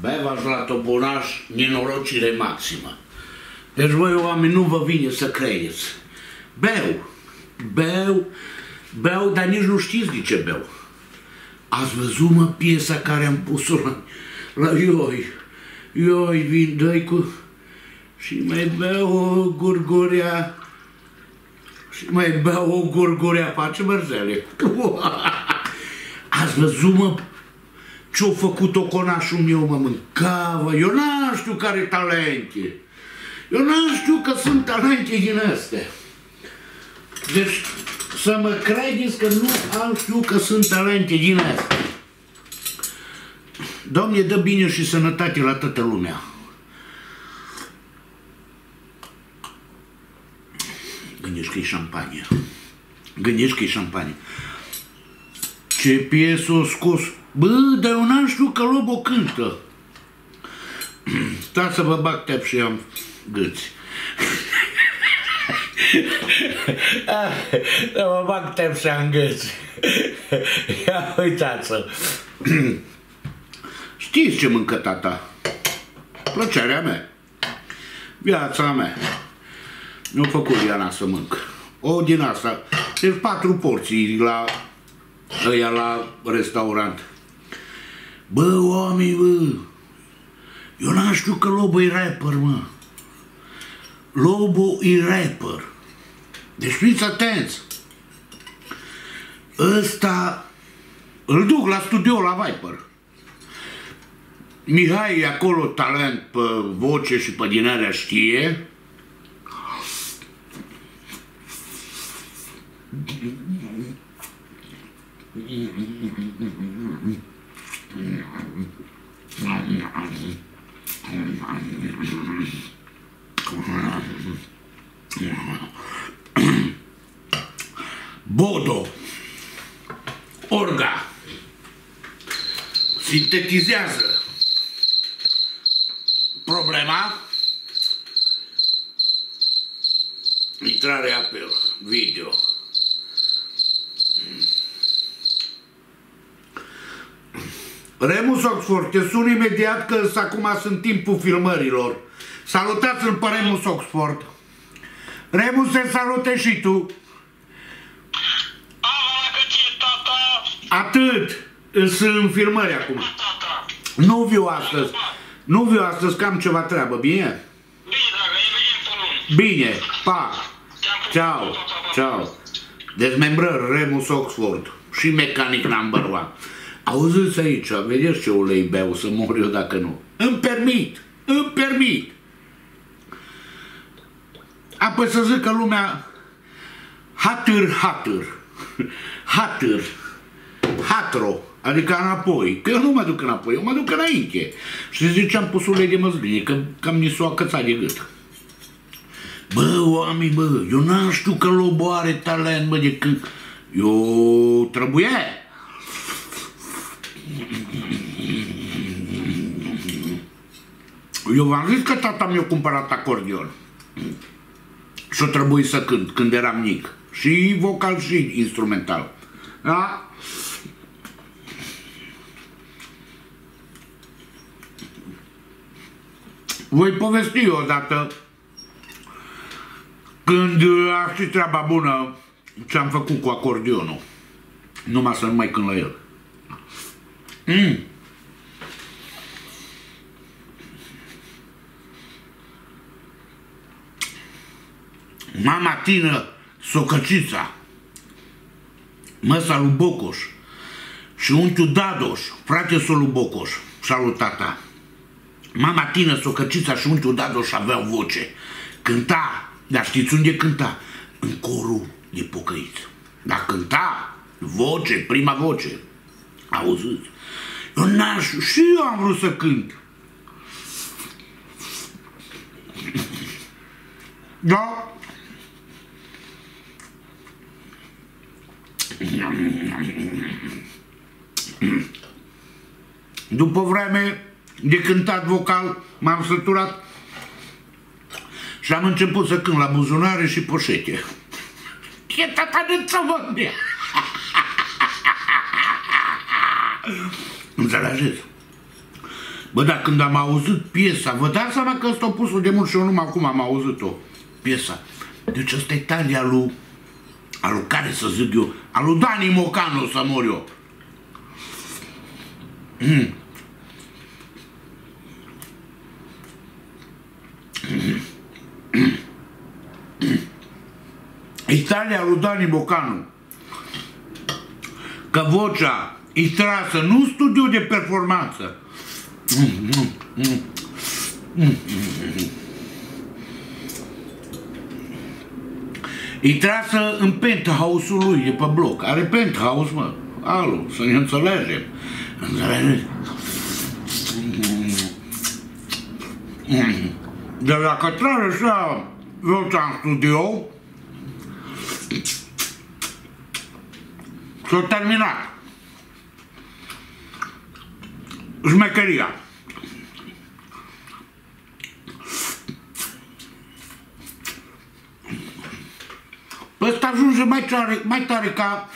bevaș la toponaș, nenorocire maximă. Deci voi oameni nu vă vine să credeți. Beau, dar nici nu știți de ce beau. Ați văzut, mă, piesa care am pus-o la Ioi? Ioi vin doi cu... Și mai beau o gurgurea... Și mai beau o gurgurea, face mărzele. Ați văzut, mă, ce-a făcut oconașul meu, mă mâncava. Eu n-am știu care talente. Eu n-am știu că sunt talente din astea. Deci, să mă credeți că nu am știu că sunt talente din astea. Doamne, dă bine și sănătate la toată lumea. Gândești că-i șampanie. Gândești că-i șampanie. Ce piesă o scos. Bă, dar eu n-am știu că Lobo cântă. Stați să vă bag teap și am gâți. Să mă bag teap și am gâți. Ia uitați-o. Știți ce mâncă tata? Plăcerea mea. Viața mea. Nu-a făcut Iana să mânc. O din asta. Deci 4 porții la... ăia la restaurant. Bă, oameni, bă! Eu n-am știut că Lobo e rapper, mă. Lobo e rapper. Deci fiți atenți. Ăsta... îl duc la studio la Viper. Mihai e acolo talent pe voce și pe din alea știe. Bodo Orga sintetizează problema, intrarea apel, video. Remus Oxford, te sun imediat că acum sunt timpul filmărilor. Salutați-l pe Remus Oxford. Remus, te salute și tu. Atât. Sunt filmări acum. Nu viu astăzi. Nu viu astăzi, că am ceva treabă, bine? Bine, pa. Ceau, ceau. Dezmembrări, Remus Oxford și mecanic number 1. Auziți aici, vedeți ce ulei beau, să mor eu dacă nu. Îmi permit, îmi permit. Apoi să zică lumea, hatro, adică înapoi, că eu nu mă duc înapoi, eu mă duc înainte. Și ziceam, pus ulei de măsline, că cam mi s-o acățat de gât. Bă, oameni, bă, eu n-am știut că Lobo are talent, bă, de când... Eu trebuia. Eu v-am zis că tata mi-a cumpărat acordeon și-o trebuie să cânt când eram mic, și vocal și instrumental, da? Voi povesti odată când aș fi treaba bună ce-am făcut cu acordeonul, numai să nu mai cânt la el. Mama tină, socăcița, măsa lui Bocoș și unchiul Dadoș, frate-sul lui Bocoș, salut tata. Mama tină, socăcița și unchiul Dadoș aveau voce. Cânta, dar știți unde cânta? În corul de pocăiți. Dar cânta, voce, prima voce. Auziți? Eu n-aș... și eu am vrut să cânt. Da? După vreme de cântat vocal, m-am săturat și am început să cânt la buzunare și poșete. E tata de țăvă mea! Înțelegeți? Bă, dar când am auzit piesa, vă dați seama că ăsta a pus-o de mult și eu numai acum am auzit-o, piesa. Deci ăsta e talia lui, alu care să zic eu, alu Dani Mocanu să mor eu. Italia lui Dani Mocanu. Că vocea e trasă, nu studiu de performanță. E trasă în penthouse-ul lui de pe bloc. Are penthouse, mă. Alu, să ne înțelegem. De la cătrare și la vocea în studio s-a terminat șmecheria. Ăsta ajunge mai tare ca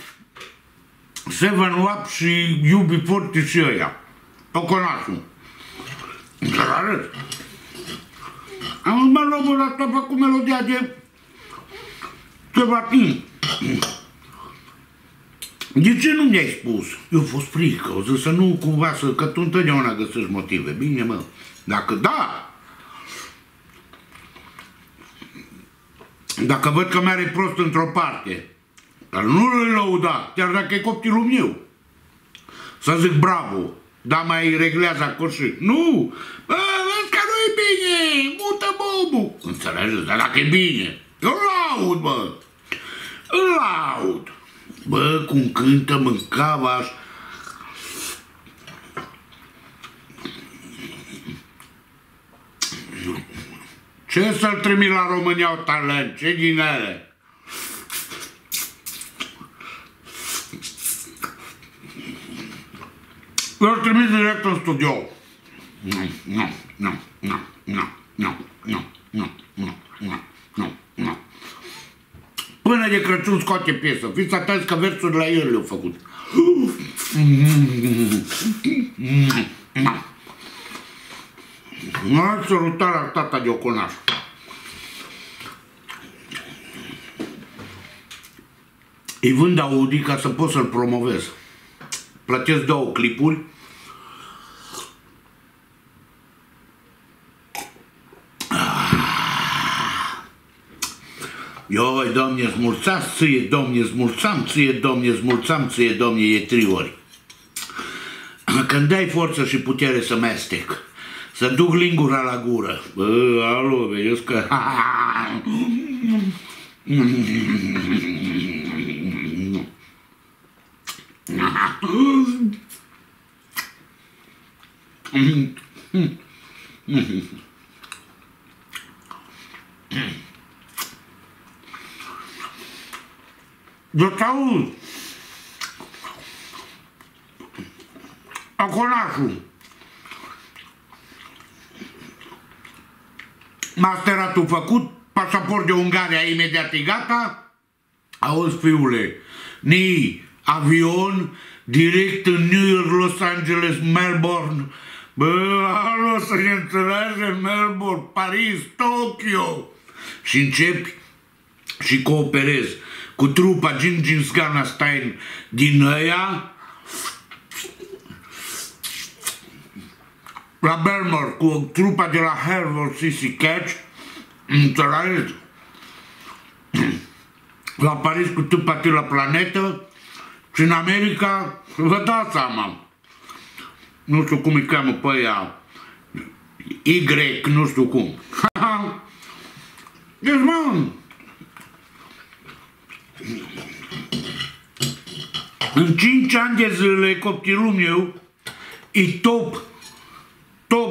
Seven Up și Iubi Porti și ăia. Toconașul. Înțeles? Am zis, mă, Lobo, dar asta a făcut melodia de ceva timp. De ce nu mi-ai spus? Eu a fost frică, o zis să nu cumva să... Că tu întotdeauna găsești motive, bine mă? Dacă da... Dacă văd că mi-are prost într-o parte, dar nu-l lăuda, chiar dacă e copilul meu, să zic bravo, dar mai reglează acolo și... Nu! Bă, vezi că nu e bine! Mută bobu! Înțelegeți? Dar dacă e bine, eu laud, bă! Îl laud! Bă, cum cântă mâncava-și. Ce să-l trimit la România o talent? Ce din ele? Eu-l trimit direct în studio. Nu. Până de Crăciun scoate piesă. Fiți atenți că versurile la el le-au făcut. M-a sărutat la tata de Oconaș. Îi vând Audi ca să pot să-l promovez. Plătesc 2 clipuri. Ioi, Doamne, smulțați ție, Doamne, smulțam ție, Doamne, smulțam ție, Doamne, e 3 ori. Când dai forță și putere să mestec, să duc lingura la gură. Bă, alo, vedeți că... Eu t'aud! Aconașul! Masteratul făcut, pasaport de Ungaria imediat e gata. Auzi, fiule, ni avion direct în New York, Los Angeles, Melbourne. Bă, alo, să ne înțelegem, Melbourne, Paris, Tokyo. Și începi și cooperezi cu trupa Jim James Gunnestein din ăia la Belmore, cu trupa de la Harvard CC Catch, înțelegeți? La Paris cu trupa de la Planetă și în America, vă dați seama, nu știu cum îi cheamă pe ăia, Y, nu știu cum. Deci, mă, în 5 ani de zile, copilul meu e top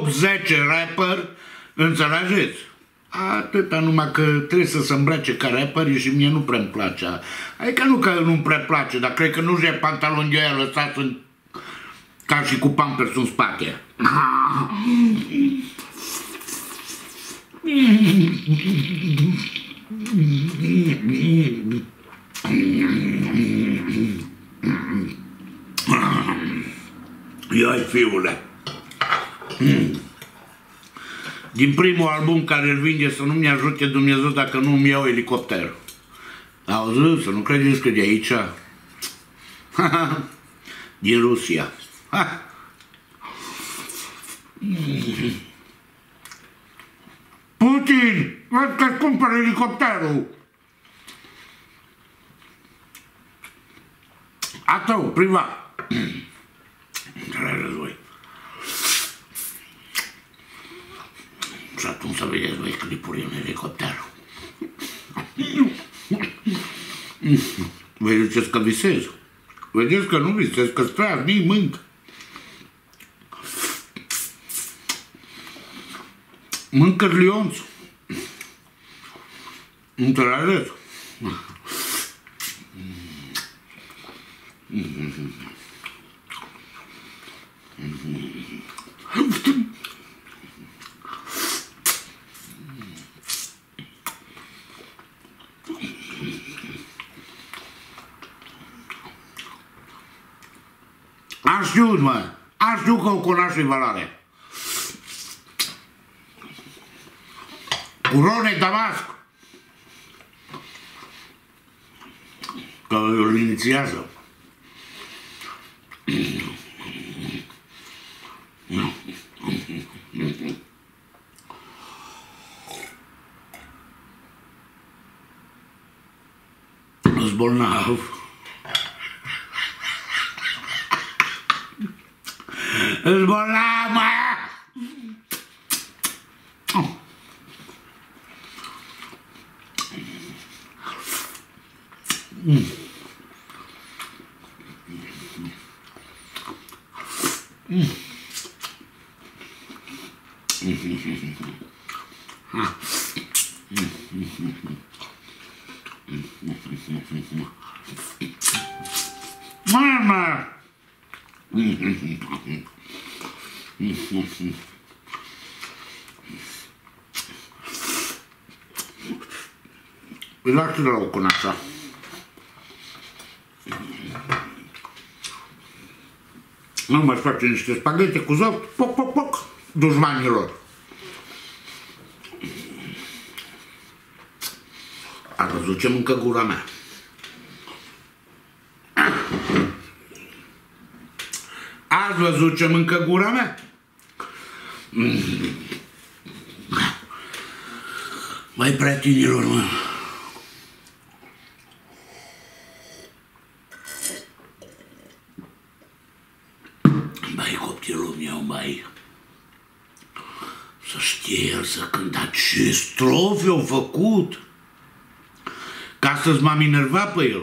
10 rapper, înțelegeți? Atâta numai că trebuie să se îmbrace ca rapper și mie nu prea-mi place. Adică nu că nu-mi prea place, dar cred că nu-și ia pantaloni de aia lăsați în... ca și cu pampers în spate. Ioi, fiule, Din primul album care îl vinde, să nu mi ajute Dumnezeu dacă nu îmi iau elicopterul. Auzi, să nu credeți că de aici, din Rusia. Putin, văd că-ți cumpăr elicopterul. A tău, privat. Și atunci să vedeți, băi, clipuri în elicopterul. Vă ziceți că visez. Vedeți că nu visez, că stai, mii mânc. Mâncă-ți lionț. Înțelegeți? Am știut, mă! Am știut că o cunoaște valoare. Urone Damasc! Că îl inițiază. Îs bolnav. Îs bolnav, mă! Mama! Îi lași rău cu nața. Nu mai face niște spaghete cu zăpt, poc, poc, poc, dușmanilor. A văzut ce mâncă gura mea. Ați văzut ce mâncă gura mea? Mai prietenilor, mă. Dar ce strofe au făcut ca să-ți m-am enervat pe el.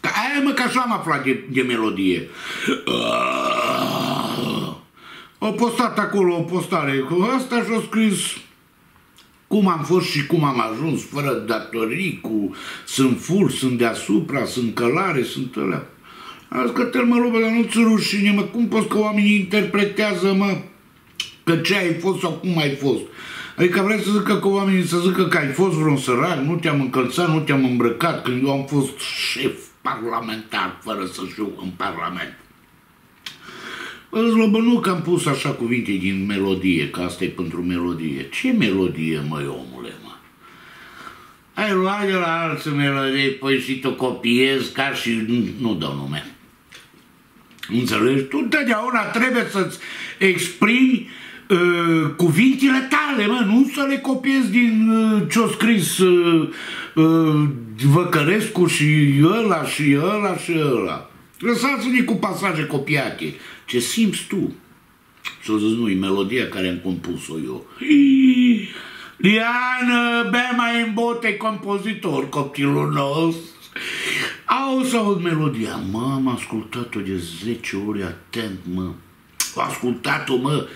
Că aia, mă, că așa am aflat de melodie. Au postat acolo o postare cu asta și-au scris cum am fost și cum am ajuns, fără datorii, cu sunt fur, sunt deasupra, sunt călare, sunt ăla. Am zis că te-l, mă, Lobo, dar nu-ți rușine, mă, cum poți că oamenii interpretează, mă, că ce ai fost sau cum ai fost. Adică vrei să zică că oamenii să zică că ai fost vreun sărac, nu te-am încălțat, nu te-am îmbrăcat, când eu am fost șef parlamentar, fără să știu, în parlament. Îți, Lobo, nu că am pus așa cuvinte din melodie, că asta e pentru melodie. Ce melodie, măi, omule, mă? Ai luat de la alții melodii, păi și tu copiezi ca și... nu dau nume. Înțelegi? Tu întotdeauna trebuie să-ți exprimi cuvintele tale, mă, nu să le copiezi din ce-o scris Văcărescu și ăla și ăla și ăla. Lăsați-ne cu pasaje copiate. Ce simți tu? Și-o zis, nu, e melodia care am compus-o eu. Liană, bea mai în bote, compozitor, copilul nostru. Au să aud melodia, mă, am ascultat-o de 10 ori atent, mă. Am ascultat-o, mă,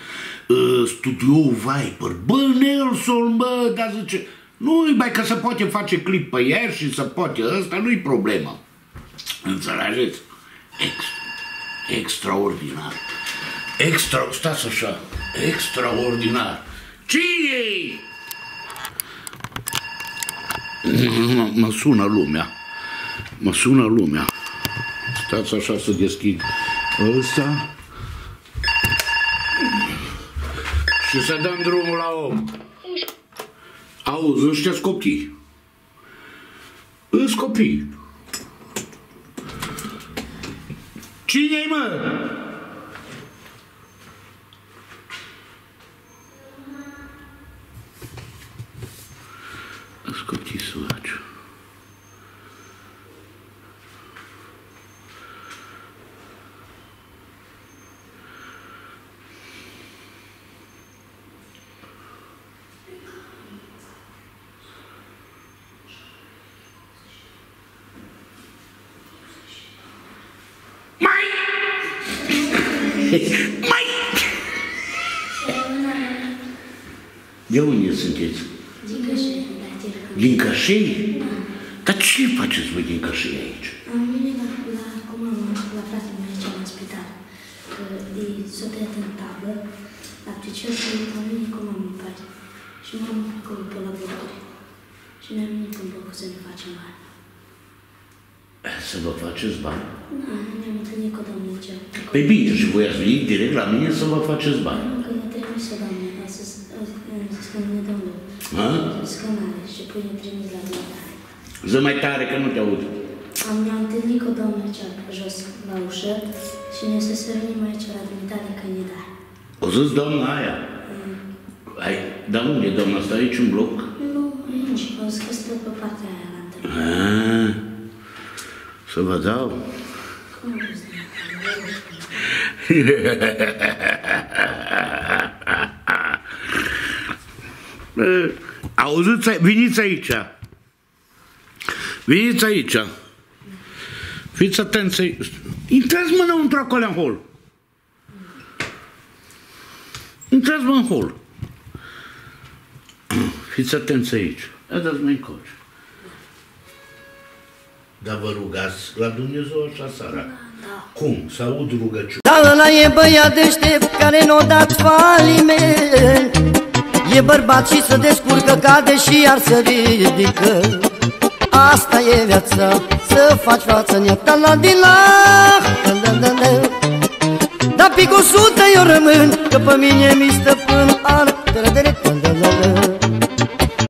studioul Viper. Bă, Nelson, bă, dar zice, nu-i mai că se poate face clip pe ea și se poate ăsta, nu-i problemă. Înțelegeți? Extraordinar. Stați așa, extraordinar. Cine-i? Mă sună lumea. Mă sună lumea. Stați așa să deschid ăsta. și să dăm drumul la om. Auzi, nu știți copii. Îți copii. Cine-i, mă? Îți copii suraciu. Mai! De unde sunteți? Din Cășeni. Din Cășeni? Dar ce faceți voi din Cășeni aici? Am venit la fratele meu aici la spital. Că s-a tăiat în tablă, la picior și am venit cu mama în parte. Și mama acolo pe la blocuri. Și ne-am venit în blocul să ne facem bani. Să vă faceți bani? Da, ne-am întâlnit cu domnul Geu. Păi bine, și voi ați venit direct la mine să vă faceți bani. Nu, că ne trebuie să doamne, să scâne domnul. A? Scânare și pui ne trimis la domnul. Ză mai tare, că nu te aud. Ne-am întâlnit cu domnul Geu jos la ușă și ne să se venim aici la dumitare că ne dai. O zis doamna aia? Ai, dar unde e doamna asta? Aici un bloc? Nu, aici. O zis că stă pe partea aia la întâlnit. Să vă dau? Auziți, veniți aici. Veniți aici. Fiți atenți. Intrați mă înăuntru acolo în hol. Intrați mă în hol. Fiți atenți aici. Dați-mă încoace. Dar vă rugați la Dumnezeu așa seara? Da. Cum? Să aud rugăciune. Da, ăla e băiat deștept care n-o dat faliment. E bărbat și se descurcă, cade și iar se ridică. Asta e viața, să faci față în ea. Da, pic 100 eu rămân, că pe mine mi stăpân ar